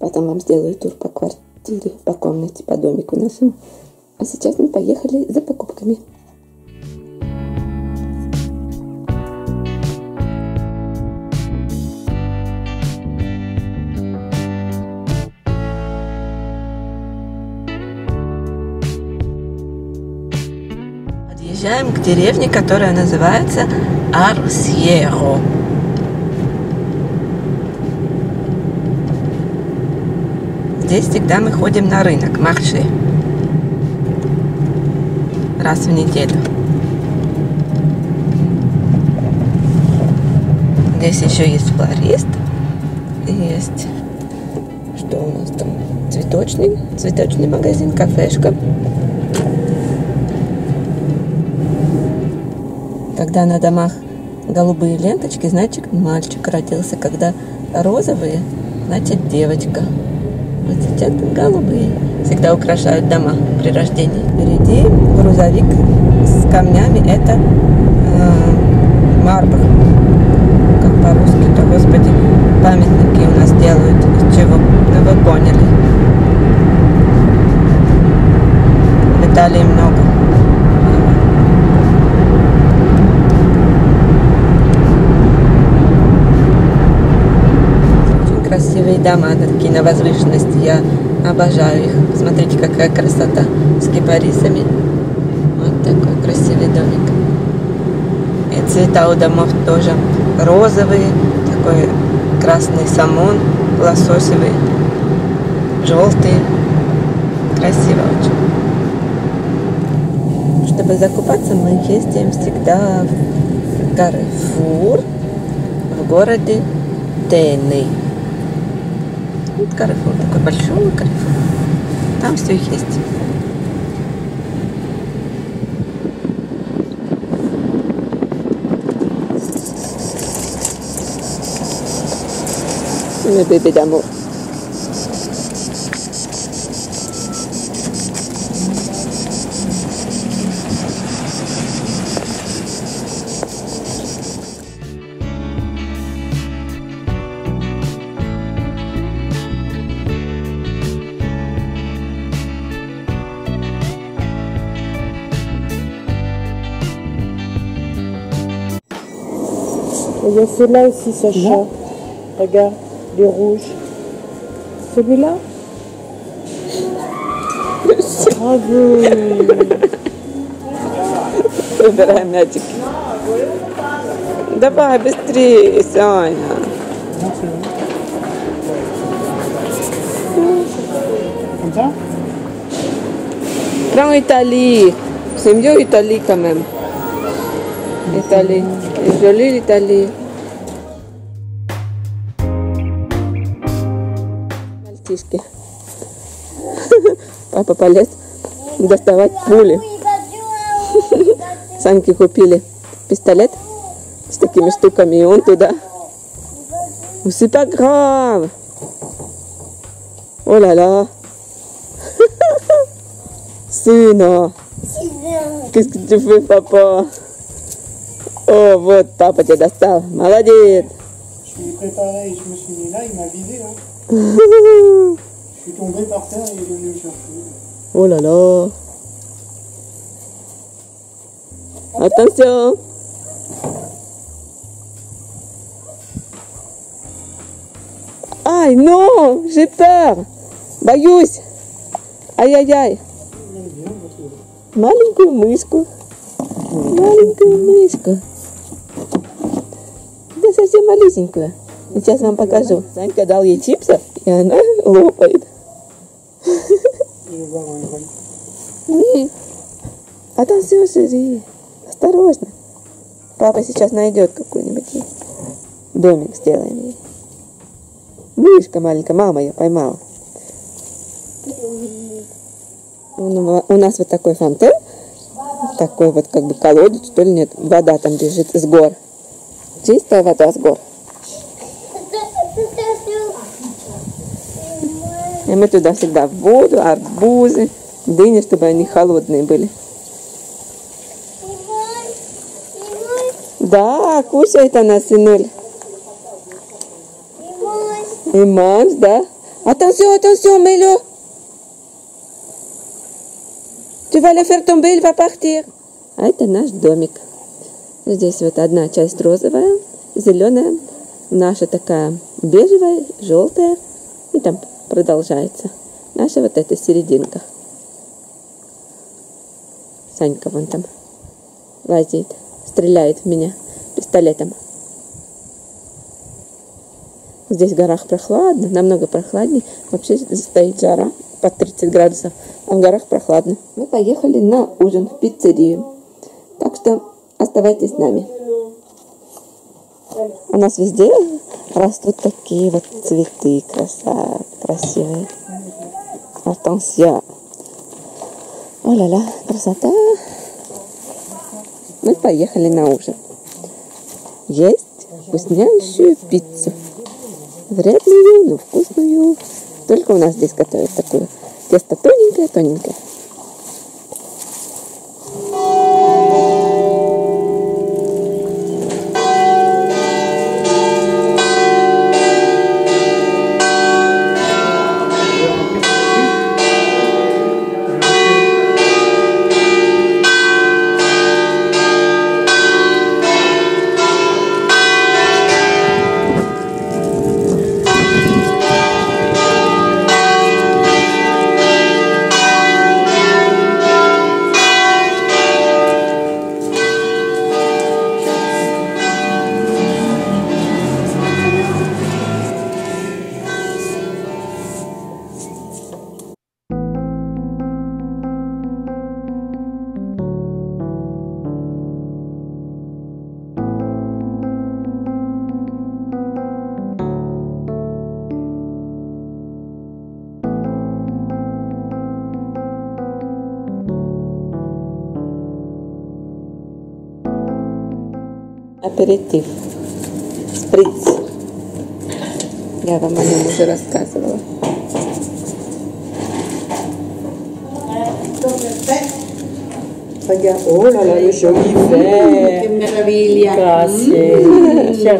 Потом вам сделаю тур по квартире, по комнате, по домику нашему. А сейчас мы поехали за покупками. Подъезжаем к деревне, которая называется Арсьеро. Здесь всегда мы ходим на рынок, марши, раз в неделю. Здесь еще есть флорист, и есть, что у нас там, цветочный магазин, кафешка. Когда на домах голубые ленточки, значит мальчик родился, когда розовые, значит девочка. Вот сейчас голубые всегда украшают дома при рождении. Впереди грузовик с камнями, это марбл, как по-русски-то, господи, памятники у нас делают, из чего, ну вы поняли. В Италии много. Красивые дома, такие на возвышенности, я обожаю их. Смотрите, какая красота с кипарисами. Вот такой красивый домик. И цвета у домов тоже розовые, такой красный самон, лососевый, желтый. Красиво очень. Чтобы закупаться, мы ездим всегда в Карфур в городе Тенни. Карфур, такой большой Карфур. Там все их есть. Мы беби домой. Il y a celui-là aussi, Sacha. Non. Regarde, le rouge. Celui-là. Bravo. Выбирай мячик. Давай, быстрее, Саня. Прямо Италии. Семью Италии, quand même. Италии. Jolie l'Italie. Мальчишки. Папа полез доставать пули. Саньке купили пистолет с такими штуками, и он туда. C'est pas grave. Oh là là. Сына. Qu'est-ce que tu fais, papa? О, вот, папа тебя достал. Молодец. О-ла-ла. Attention. Ай, non, j'ai peur. Боюсь. Ай-яй-яй. Маленькую мышку. Маленькая мышка. Совсем малюсенькая. Сейчас вам покажу. Санька дал ей чипсов, и она лопает. А там все, жири. Осторожно. Папа сейчас найдет какой-нибудь домик, сделаем ей. Мышка маленькая, мама ее поймала. У нас вот такой фонтан. Такой вот как бы колодец, что ли, нет. Вода там бежит с гор. Чистая вода с гор. И мы туда всегда в воду, арбузы, дыни, чтобы они холодные были. Да, кушает она, сынуль. Иманш, да? Attention, attention, mets-le. Tu vas le faire tomber, il va partir. А это наш домик. Здесь вот одна часть розовая, зеленая, наша такая бежевая, желтая. И там продолжается наша вот эта серединка. Санька вон там лазит, стреляет в меня пистолетом. Здесь в горах прохладно, намного прохладнее. Вообще стоит жара под 30 градусов, а в горах прохладно. Мы поехали на ужин в пиццерию. Так что оставайтесь с нами. У нас везде растут такие вот цветы красивые. Артансия. О-ля-ля, красота. Мы поехали на ужин. Есть вкуснейшую пиццу. Вредную, но вкусную. Только у нас здесь готовят такое тесто тоненькое-тоненькое. Аперитив. Сприц. Я вам о нем уже рассказывала. О, ла-ла, le joli verre. Que meraviglia. Grazie.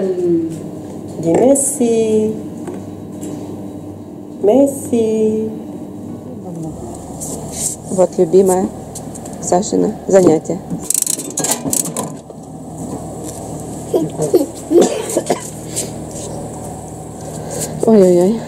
Di Messi. Messi. Вот любимое Сашина занятие. Ой-ой-ой.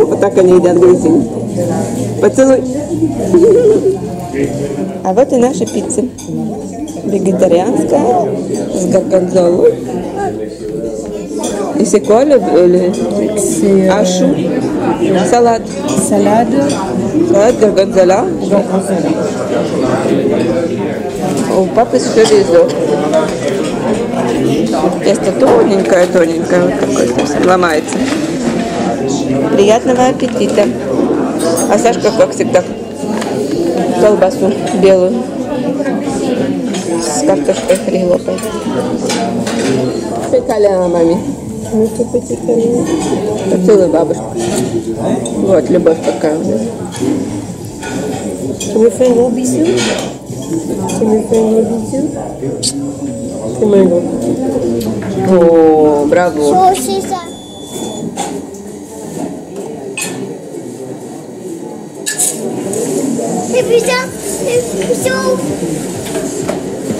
Вот так они едят грузин. Поцелуй. А вот и наша пицца. Вегетарианская, с горгонзолой. И секолю, ашу, салат. Салат. Салат горгонзола. У папы шоризо. Тесто тоненькое-тоненькое, вот такое, ломается. Приятного аппетита. А Сашка, как всегда, колбасу белую с картошкой фри лопает. Пекаля маме. Поцелуй бабушку. Вот, любовь такая у нас. Tu me fais un gros bisou? Tu me fais un gros bisou? C'est mon gros. О, браво.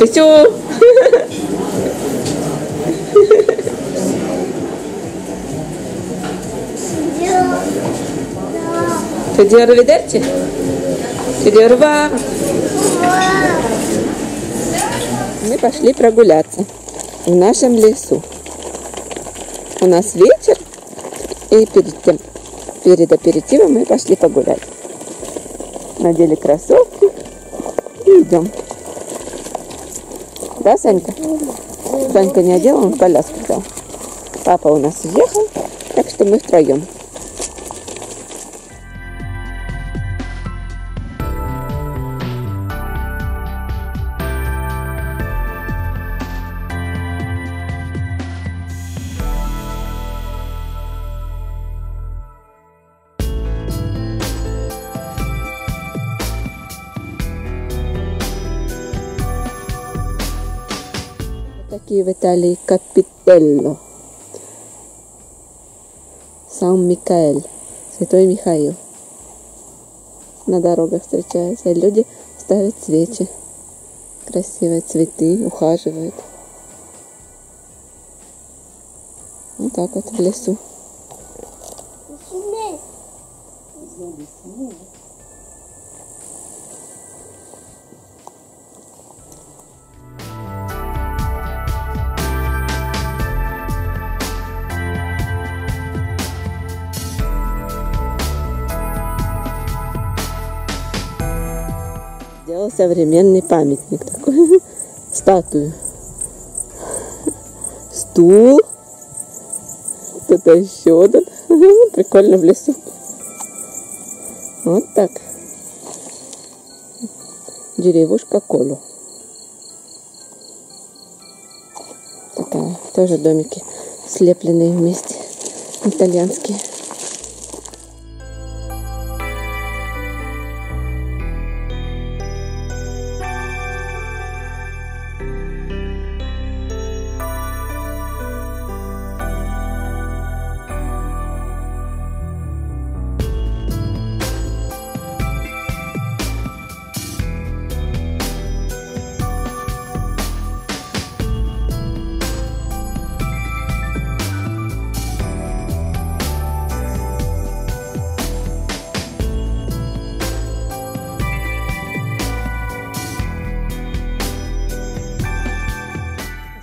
Писю! Ты делаешь видерти? Ты делаешь ва? Мы пошли прогуляться в нашем лесу. У нас вечер, и перед аперитивом мы пошли погулять. Надели кроссовки и идем. Да, Санька? Санька не одела, он в коляску взял. Папа у нас уехал, так что мы втроем. высокие в Италии Капителло, Сан Микаэль, Святой Михаил. На дорогах встречаются, и люди ставят свечи, красивые цветы, ухаживают. Вот так вот в лесу. Сделал современный памятник такой, статую, стул, что-то еще тут, прикольно в лесу. Вот так. Деревушка Колу. Такая, тоже домики слепленные вместе, итальянские.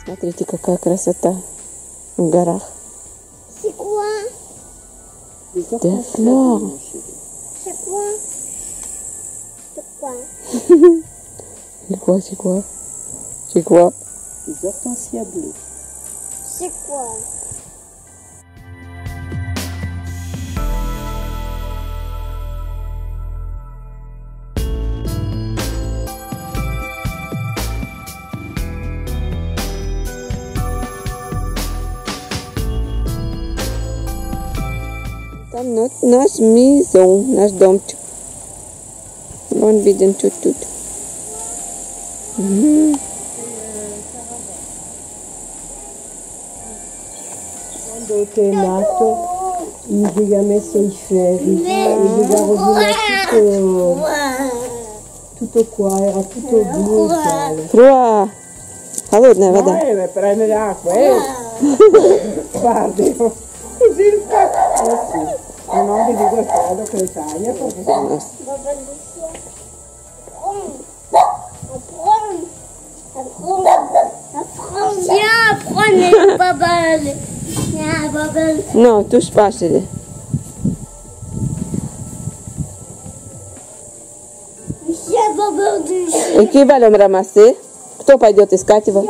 Смотрите, какая красота в горах. Секуа. Наш мизон, наш домчик. Он виден чуть-чуть. Угу. Фруа. Холодная вода. No, tu spasili. И кивалем рамасы. Кто пойдет искать его?